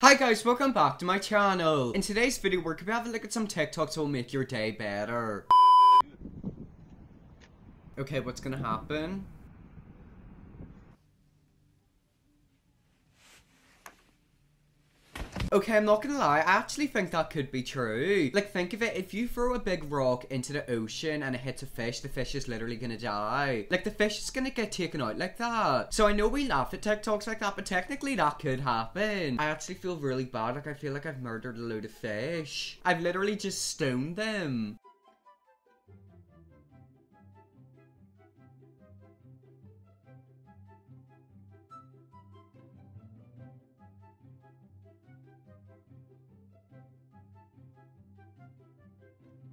Hi guys, welcome back to my channel. In today's video, we're gonna have a look at some TikToks that will make your day better. Okay, what's gonna happen? Okay, I'm not gonna lie, I actually think that could be true. Like, think of it, if you throw a big rock into the ocean and it hits a fish, the fish is literally gonna die. Like, the fish is gonna get taken out like that. So I know we laugh at TikToks like that, but technically that could happen. I actually feel really bad, like I feel like I've murdered a load of fish. I've literally just stoned them.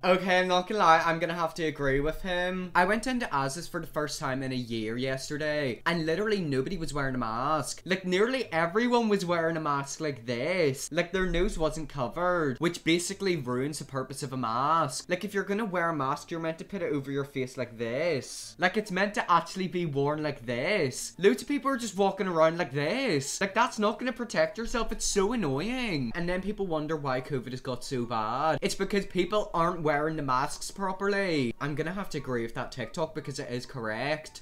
Okay, I'm not gonna lie, I'm gonna have to agree with him. I went into Asda's for the first time in a year yesterday, and literally nobody was wearing a mask. Like, nearly everyone was wearing a mask like this. Like, their nose wasn't covered, which basically ruins the purpose of a mask. Like, if you're gonna wear a mask, you're meant to put it over your face like this. Like, it's meant to actually be worn like this. Loads of people are just walking around like this. Like, that's not gonna protect yourself, it's so annoying. And then people wonder why COVID has got so bad. It's because people aren't wearing the masks properly. I'm gonna have to agree with that TikTok because it is correct.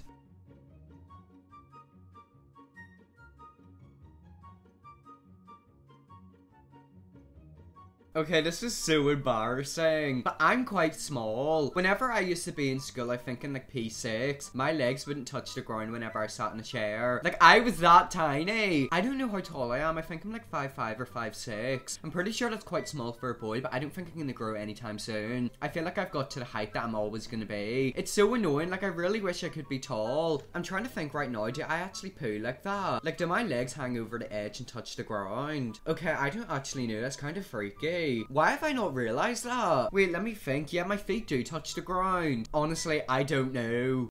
Okay, this is so embarrassing, but I'm quite small. Whenever I used to be in school, I think in like P6, my legs wouldn't touch the ground whenever I sat in a chair. Like, I was that tiny. I don't know how tall I am. I think I'm like 5'5 or 5'6. I'm pretty sure that's quite small for a boy, but I don't think I'm gonna grow anytime soon. I feel like I've got to the height that I'm always gonna be. It's so annoying. Like, I really wish I could be tall. I'm trying to think right now, do I actually poo like that? Like, do my legs hang over the edge and touch the ground? Okay, I don't actually know. That's kind of freaky. Why have I not realized that? Wait, let me think. Yeah, my feet do touch the ground. Honestly, I don't know.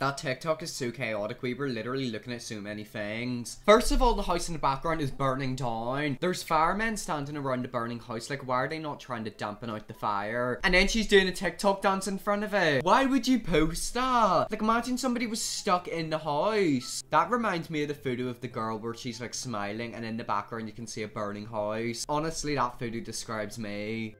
That TikTok is so chaotic. We were literally looking at so many things. First of all, the house in the background is burning down. There's firemen standing around the burning house. Like, why are they not trying to dampen out the fire? And then she's doing a TikTok dance in front of it. Why would you post that? Like, imagine somebody was stuck in the house. That reminds me of the photo of the girl where she's like smiling and in the background you can see a burning house. Honestly, that photo describes me.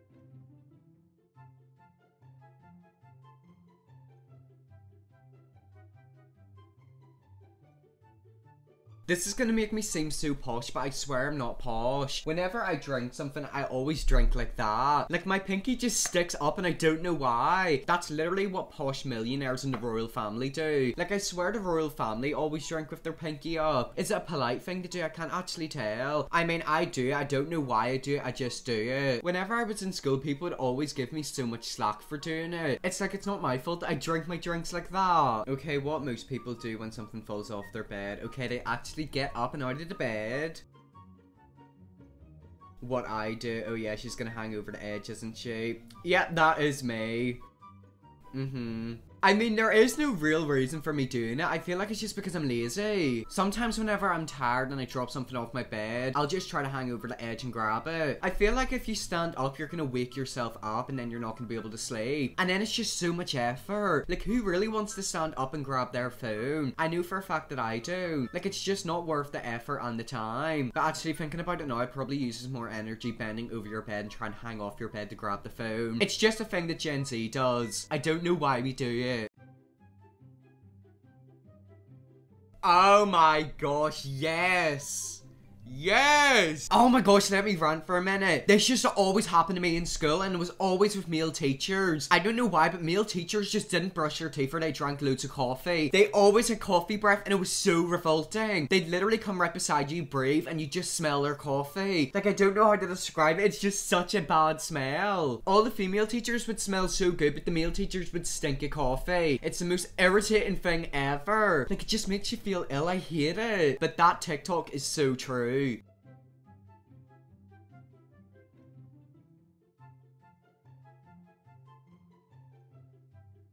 This is gonna make me seem so posh, but I swear I'm not posh. Whenever I drink something, I always drink like that. Like, my pinky just sticks up and I don't know why. That's literally what posh millionaires in the royal family do. Like, I swear the royal family always drink with their pinky up. Is it a polite thing to do? I can't actually tell. I mean, I do. I don't know why I do it. I just do it. Whenever I was in school, people would always give me so much slack for doing it. It's like, it's not my fault that I drink my drinks like that. Okay, what most people do when something falls off their bed. Okay, they actually get up and out of the bed. What I do. Oh yeah, she's gonna hang over the edge, isn't she? Yeah, that is me. I mean, there is no real reason for me doing it. I feel like it's just because I'm lazy. Sometimes whenever I'm tired and I drop something off my bed, I'll just try to hang over the edge and grab it. I feel like if you stand up, you're gonna wake yourself up and then you're not gonna be able to sleep. And then it's just so much effort. Like, who really wants to stand up and grab their phone? I know for a fact that I do. Like, it's just not worth the effort and the time. But actually thinking about it now, it probably uses more energy bending over your bed and trying to hang off your bed to grab the phone. It's just a thing that Gen Z does. I don't know why we do it. Oh my gosh, yes! Yes! Oh my gosh, let me rant for a minute. This used to always happen to me in school and it was always with male teachers. I don't know why, but male teachers just didn't brush their teeth or they drank loads of coffee. They always had coffee breath and it was so revolting. They'd literally come right beside you, breathe, and you just smell their coffee. Like, I don't know how to describe it. It's just such a bad smell. All the female teachers would smell so good, but the male teachers would stink of coffee. It's the most irritating thing ever. Like, it just makes you feel ill. I hate it. But that TikTok is so true.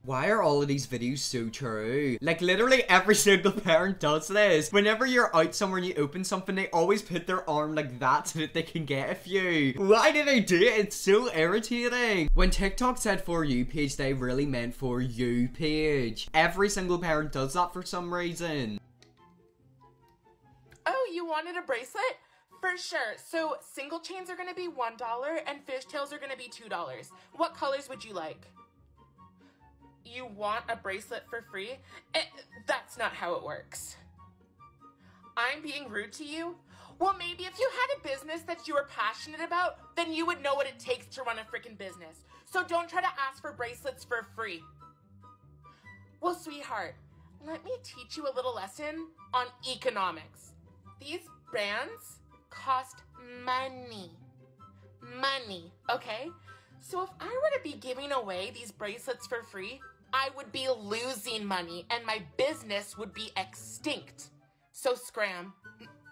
Why are all of these videos so true? Like, literally every single parent does this. Whenever you're out somewhere and you open something, they always put their arm like that so that they can get a few. Why do they do it? It's so irritating. When TikTok said For You page, they really meant For You page. Every single parent does that for some reason. Oh, you wanted a bracelet? For sure. So, single chains are gonna be $1 and fishtails are gonna be $2. What colors would you like? You want a bracelet for free? That's not how it works. I'm being rude to you? Well, maybe if you had a business that you were passionate about, then you would know what it takes to run a freaking business. So don't try to ask for bracelets for free. Well, sweetheart, let me teach you a little lesson on economics. These brands cost money. Money, okay? So if I were to be giving away these bracelets for free, I would be losing money and my business would be extinct. So scram.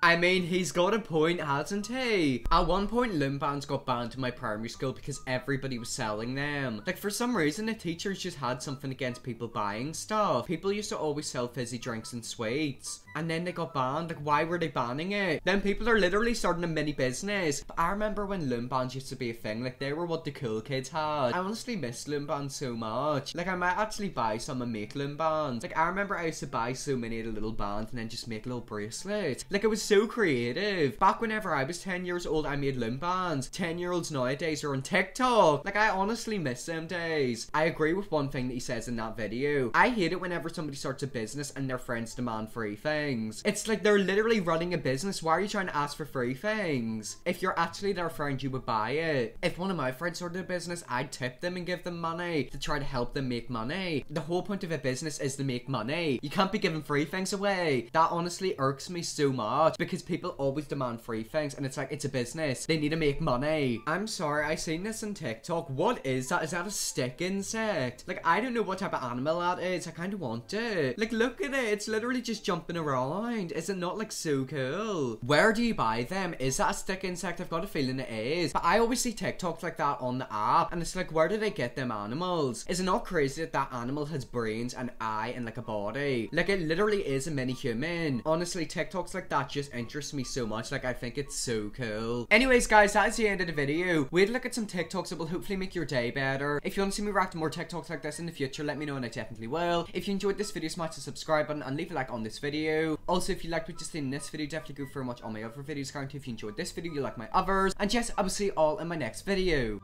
I mean, he's got a point, hasn't he? At one point, loom bands got banned in my primary school because everybody was selling them. Like, for some reason, the teachers just had something against people buying stuff. People used to always sell fizzy drinks and sweets. And then they got banned. Like, why were they banning it? Then people are literally starting a mini business. But I remember when loom bands used to be a thing. Like, they were what the cool kids had. I honestly miss loom bands so much. Like, I might actually buy some and make loom bands. Like, I remember I used to buy so many of the little bands and then just make little bracelets. Like, it was so creative. Back whenever I was 10 years old, I made loom bands. 10-year-olds nowadays are on TikTok. Like, I honestly miss them days. I agree with one thing that he says in that video. I hate it whenever somebody starts a business and their friends demand free things. It's like they're literally running a business. Why are you trying to ask for free things? If you're actually their friend, you would buy it. If one of my friends started a business, I'd tip them and give them money to try to help them make money. The whole point of a business is to make money. You can't be giving free things away. That honestly irks me so much. Because people always demand free things and it's like, it's a business. They need to make money. I'm sorry, I seen this on TikTok. What is that? Is that a stick insect? Like, I don't know what type of animal that is. I kind of want it. Like, look at it. It's literally just jumping around. Is it not, like, so cool? Where do you buy them? Is that a stick insect? I've got a feeling it is. But I always see TikToks like that on the app and it's like, where do they get them animals? Is it not crazy that that animal has brains, an eye, and, like, a body? Like, it literally is a mini human. Honestly, TikToks like that just interests me so much. Like, I think it's so cool. Anyways, guys, that is the end of the video. We had a look at some TikToks that will hopefully make your day better. If you want to see me react to more TikToks like this in the future, let me know and I definitely will. If you enjoyed this video, smash the subscribe button and leave a like on this video. Also, if you liked what you seen in this video, definitely go for a watch on my other videos currently. If you enjoyed this video, you like my others. And yes, I will see you all in my next video.